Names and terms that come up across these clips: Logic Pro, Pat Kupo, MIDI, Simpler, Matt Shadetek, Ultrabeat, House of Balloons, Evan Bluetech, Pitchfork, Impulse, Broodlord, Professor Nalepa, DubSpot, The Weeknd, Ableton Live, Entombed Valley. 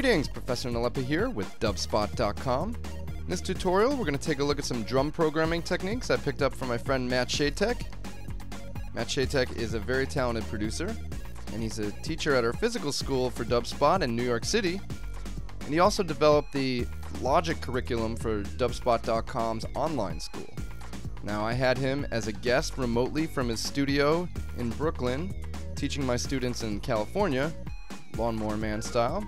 Greetings, Professor Nalepa here with DubSpot.com. In this tutorial, we're going to take a look at some drum programming techniques I picked up from my friend Matt Shadetek. Matt Shadetek is a very talented producer, and he's a teacher at our physical school for DubSpot in New York City. And he also developed the Logic curriculum for DubSpot.com's online school. Now, I had him as a guest remotely from his studio in Brooklyn, teaching my students in California, Lawnmower Man style.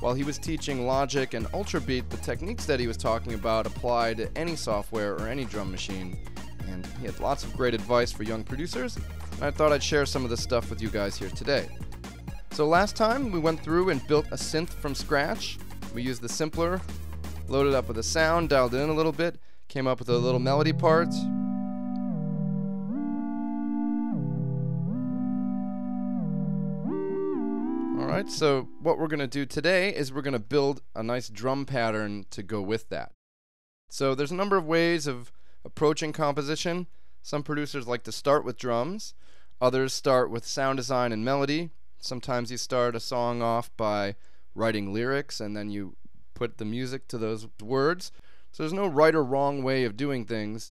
While he was teaching Logic and Ultrabeat, the techniques that he was talking about apply to any software or any drum machine, and he had lots of great advice for young producers, and I thought I'd share some of this stuff with you guys here today. So last time we went through and built a synth from scratch. We used the Simpler, loaded up with a sound, dialed in a little bit, came up with a little melody part. Alright, so what we're going to do today is we're going to build a nice drum pattern to go with that. So there's a number of ways of approaching composition. Some producers like to start with drums, others start with sound design and melody. Sometimes you start a song off by writing lyrics and then you put the music to those words. So there's no right or wrong way of doing things,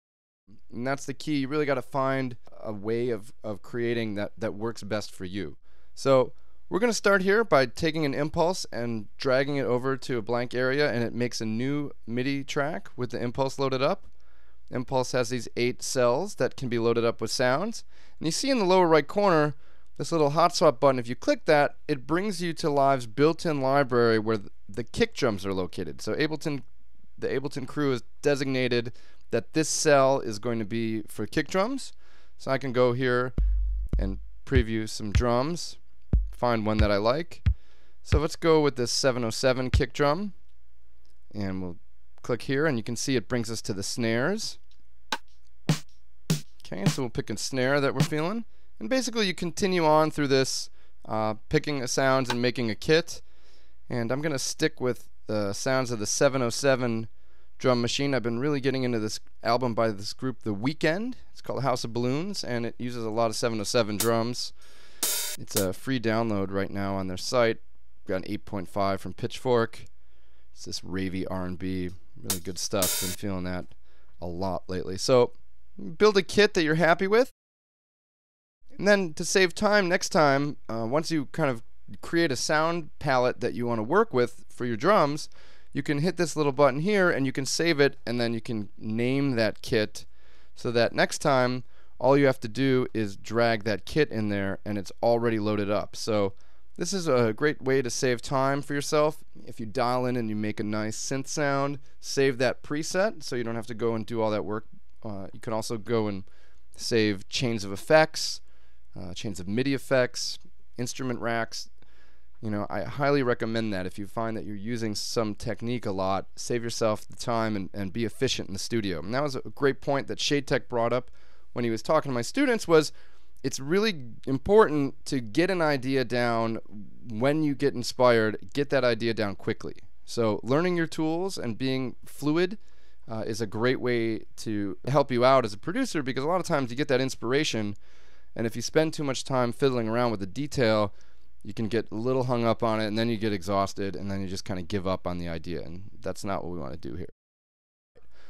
and that's the key. You really got to find a way of creating that works best for you. So we're going to start here by taking an impulse and dragging it over to a blank area, and it makes a new MIDI track with the impulse loaded up. Impulse has these 8 cells that can be loaded up with sounds. And you see in the lower right corner this little hot swap button. If you click that, it brings you to Live's built-in library where the kick drums are located. So the Ableton crew has designated that this cell is going to be for kick drums. So I can go here and preview some drums, find one that I like. So let's go with this 707 kick drum, and we'll click here, and you can see it brings us to the snares. Okay, so we'll pick a snare that we're feeling, and basically you continue on through this, picking sounds and making a kit. And I'm gonna stick with the sounds of the 707 drum machine. I've been really getting into this album by this group, The Weeknd. It's called House of Balloons, and it uses a lot of 707 drums. It's a free download right now on their site. Got an 8.5 from Pitchfork. It's this ravey R&B, really good stuff. Been feeling that a lot lately. So build a kit that you're happy with, and then to save time next time, once you kind of create a sound palette that you want to work with for your drums, you can hit this little button here and you can save it, and then you can name that kit so that next time all you have to do is drag that kit in there and it's already loaded up. So this is a great way to save time for yourself. If you dial in and you make a nice synth sound, save that preset so you don't have to go and do all that work. You can also go and save chains of effects, chains of MIDI effects, instrument racks. You know, I highly recommend that. If you find that you're using some technique a lot, save yourself the time and be efficient in the studio. And that was a great point that Shadetek brought up when he was talking to my students, was it's really important to get an idea down. When you get inspired, get that idea down quickly. So learning your tools and being fluid is a great way to help you out as a producer, because a lot of times you get that inspiration, and if you spend too much time fiddling around with the detail, you can get a little hung up on it, and then you get exhausted, and then you just kind of give up on the idea, and that's not what we want to do here.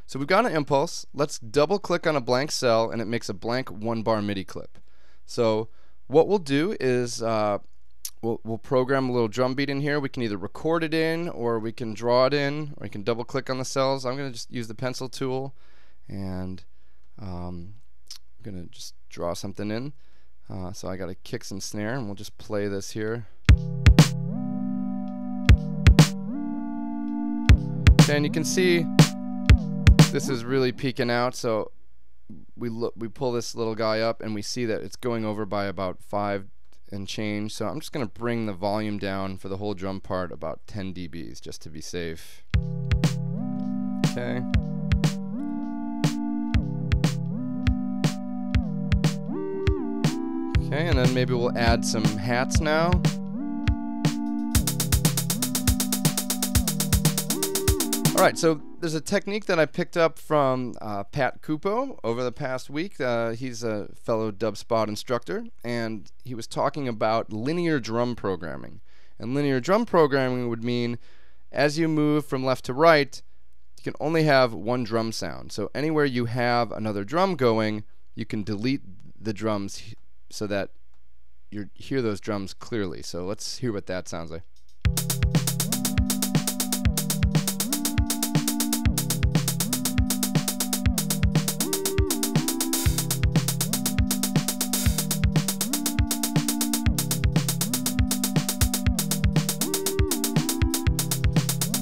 So we've got an impulse. Let's double click on a blank cell, and it makes a blank 1-bar MIDI clip. So what we'll do is we'll program a little drum beat in here. We can either record it in, or we can draw it in, or you can double click on the cells. I'm going to just use the pencil tool, and I'm going to just draw something in. So I got a kick and snare, and we'll just play this here. Okay, and you can see this is really peeking out, so we pull this little guy up and we see that it's going over by about 5 and change. So I'm just going to bring the volume down for the whole drum part about 10 dBs just to be safe. Okay. Okay, and then maybe we'll add some hats now. Alright, so there's a technique that I picked up from Pat Kupo over the past week. He's a fellow DubSpot instructor, and he was talking about linear drum programming. And linear drum programming would mean as you move from left to right, you can only have one drum sound. So anywhere you have another drum going, you can delete the drums so that you hear those drums clearly. So let's hear what that sounds like.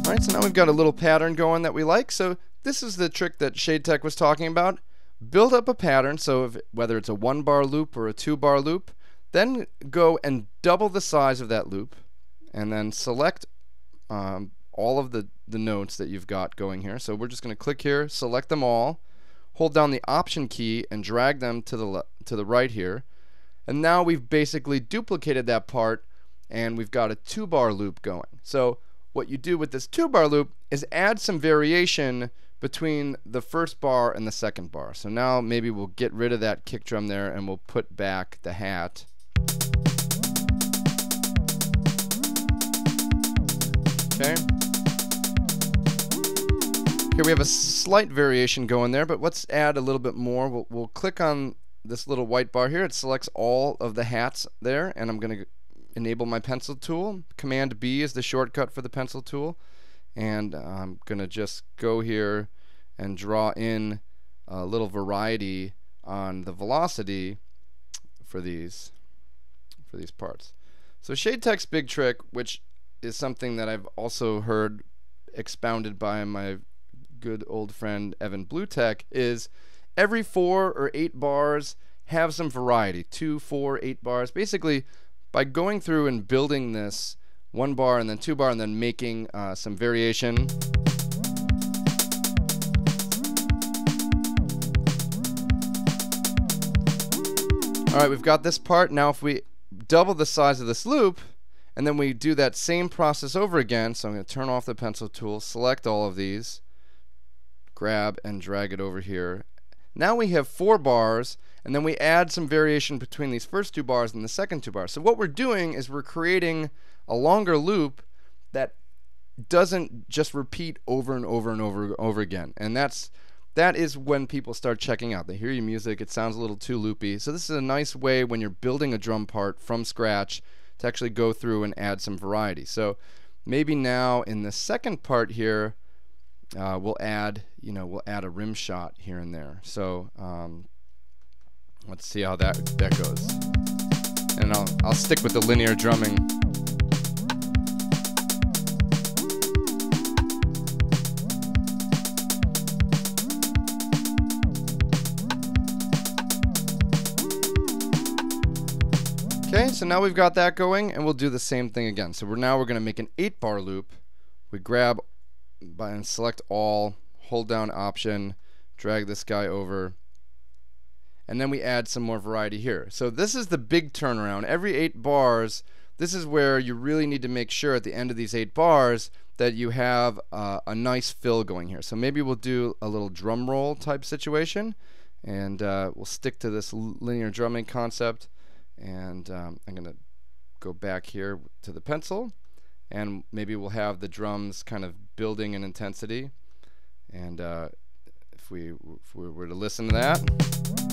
Alright, so now we've got a little pattern going that we like. So this is the trick that Shadetek was talking about. Build up a pattern, so if, whether it's a 1-bar loop or a 2-bar loop, then go and double the size of that loop, and then select all of the notes that you've got going here. So we're just going to click here, select them all, hold down the Option key, and drag them to the right here. And now we've basically duplicated that part, and we've got a 2-bar loop going. So what you do with this 2-bar loop is add some variation between the first bar and the second bar. So now maybe we'll get rid of that kick drum there and we'll put back the hat. Okay. Here we have a slight variation going there, but let's add a little bit more. We'll click on this little white bar here. It selects all of the hats there, and I'm going to enable my pencil tool. Command B is the shortcut for the pencil tool, and I'm gonna just go here and draw in a little variety on the velocity for these parts. So Shadetek's big trick, which is something that I've also heard expounded by my good old friend Evan Bluetech, is every 4 or 8 bars have some variety, 2, 4, 8 bars. Basically, by going through and building this 1-bar and then 2-bar and then making some variation, alright, we've got this part. Now if we double the size of this loop and then we do that same process over again, so I'm going to turn off the pencil tool, select all of these, grab and drag it over here. Now we have 4 bars, and then we add some variation between these first 2 bars and the second 2 bars. So what we're doing is we're creating a longer loop that doesn't just repeat over and over and over again. And that is when people start checking out. They hear your music, it sounds a little too loopy. So this is a nice way when you're building a drum part from scratch to actually go through and add some variety. So maybe now in the second part here, we'll add a rim shot here and there. So let's see how that goes. And I'll stick with the linear drumming. Okay, so now we've got that going, and we'll do the same thing again. So now we're going to make an 8-bar loop. We grab and select all, hold down Option, drag this guy over, and then we add some more variety here. So this is the big turnaround. Every 8 bars, this is where you really need to make sure at the end of these 8 bars that you have a nice fill going here. So maybe we'll do a little drum roll type situation, and we'll stick to this linear drumming concept. And I'm going to go back here to the pencil, and maybe we'll have the drums kind of building in intensity. And if we were to listen to that,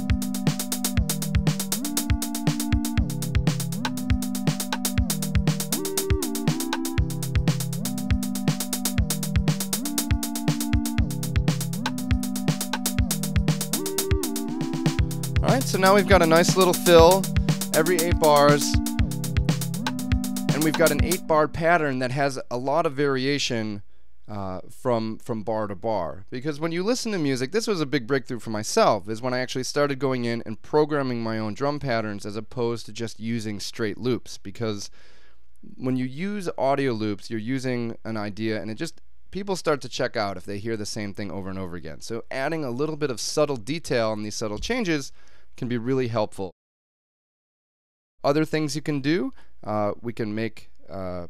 alright, so now we've got a nice little fill every 8 bars, and we've got an 8-bar pattern that has a lot of variation from bar to bar. Because when you listen to music, this was a big breakthrough for myself, is when I actually started going in and programming my own drum patterns as opposed to just using straight loops. Because when you use audio loops, you're using an idea, and it just, people start to check out if they hear the same thing over and over again. So adding a little bit of subtle detail and these subtle changes can be really helpful. Other things you can do, we can make, well,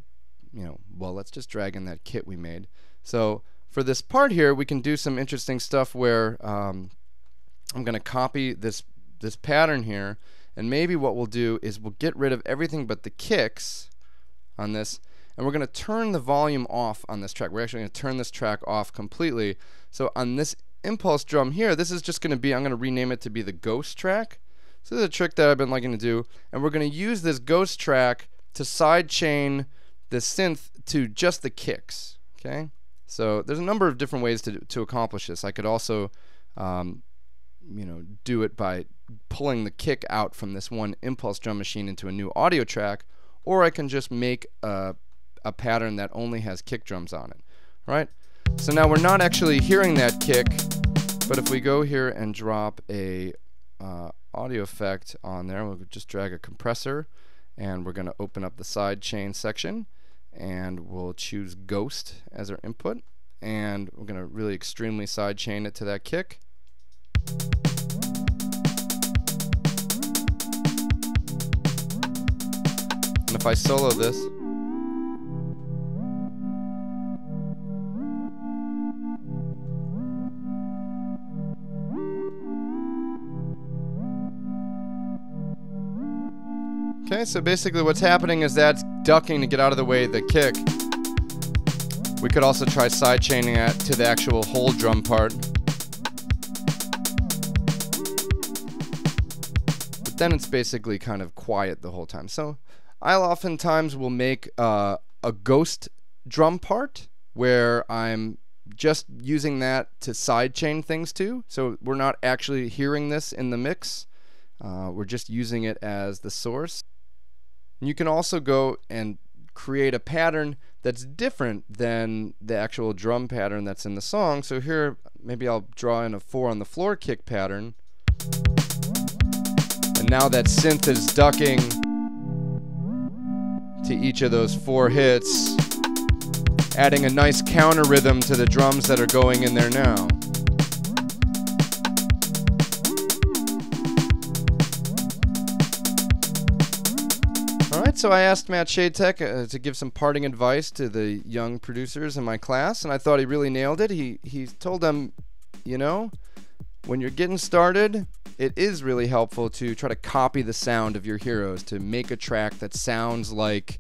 let's just drag in that kit we made. So for this part here, we can do some interesting stuff where I'm going to copy this pattern here, and maybe what we'll do is we'll get rid of everything but the kicks. on this, and we're going to turn the volume off on this track. We're actually going to turn this track off completely. So on this Impulse drum here, this is just going to be, I'm going to rename it to be the ghost track. So this is a trick that I've been liking to do, and we're going to use this ghost track to sidechain the synth to just the kicks. Okay, so there's a number of different ways to accomplish this. I could also you know, do it by pulling the kick out from this one Impulse drum machine into a new audio track, or I can just make a pattern that only has kick drums on it. All right, so now we're not actually hearing that kick, but if we go here and drop a audio effect on there, we'll just drag a compressor, and we're going to open up the side chain section, and we'll choose ghost as our input, and we're going to really extremely side chain it to that kick. And if I solo this, okay, so basically what's happening is that's ducking to get out of the way the kick. We could also try side chaining it to the actual whole drum part. But then it's basically kind of quiet the whole time. So I'll oftentimes will make a ghost drum part where I'm just using that to side chain things to. So we're not actually hearing this in the mix. We're just using it as the source. You can also go and create a pattern that's different than the actual drum pattern that's in the song. So here, maybe I'll draw in a 4 on the floor kick pattern. And now that synth is ducking to each of those 4 hits, adding a nice counter rhythm to the drums that are going in there now. So I asked Matt Shadetek to give some parting advice to the young producers in my class, and I thought he really nailed it. He told them, you know, when you're getting started, it is really helpful to try to copy the sound of your heroes, to make a track that sounds like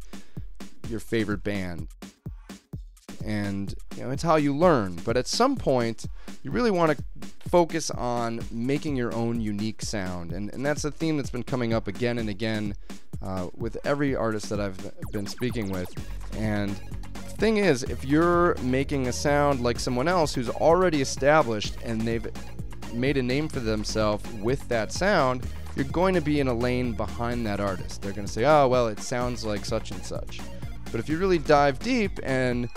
your favorite band. And you know, it's how you learn. But at some point, you really want to focus on making your own unique sound. And that's a theme that's been coming up again and again with every artist that I've been speaking with. And the thing is, if you're making a sound like someone else who's already established and they've made a name for themselves with that sound, you're going to be in a lane behind that artist. They're going to say, oh, well, it sounds like such and such. But if you really dive deep and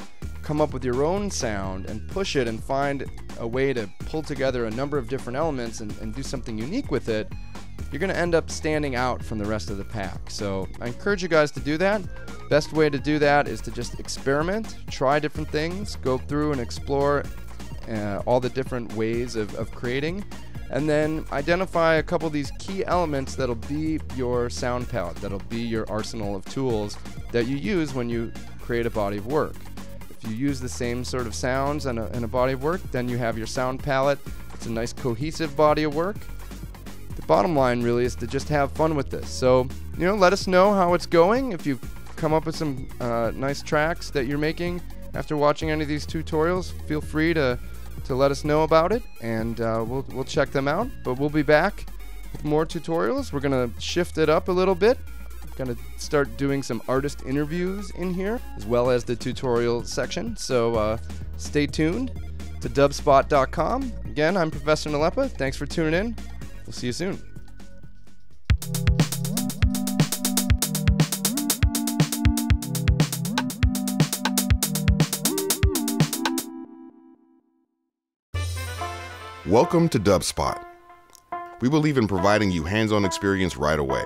come up with your own sound and push it and find a way to pull together a number of different elements and do something unique with it, you're going to end up standing out from the rest of the pack. So I encourage you guys to do that. Best way to do that is to just experiment, try different things, go through and explore all the different ways of creating, and then identify a couple of these key elements that'll be your sound palette, that'll be your arsenal of tools that you use when you create a body of work. If you use the same sort of sounds in a body of work, then you have your sound palette. It's a nice cohesive body of work. The bottom line really is to just have fun with this. So, you know, let us know how it's going. If you've come up with some nice tracks that you're making after watching any of these tutorials, feel free to let us know about it, and we'll check them out. But we'll be back with more tutorials. We're gonna shift it up a little bit. Gonna start doing some artist interviews in here, as well as the tutorial section. So stay tuned to dubspot.com. Again, I'm Professor Nalepa. Thanks for tuning in. We'll see you soon. Welcome to DubSpot. We believe in providing you hands-on experience right away.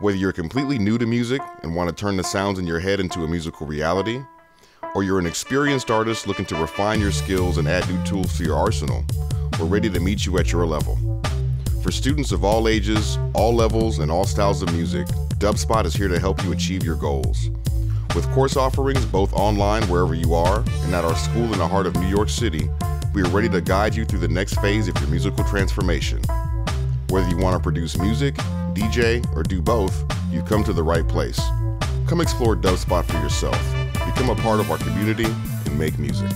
Whether you're completely new to music and want to turn the sounds in your head into a musical reality, or you're an experienced artist looking to refine your skills and add new tools to your arsenal, we're ready to meet you at your level. For students of all ages, all levels, and all styles of music, DubSpot is here to help you achieve your goals. With course offerings both online wherever you are and at our school in the heart of New York City, we are ready to guide you through the next phase of your musical transformation. Whether you want to produce music, DJ, or do both, you've come to the right place. Come explore DubSpot for yourself. Become a part of our community and make music.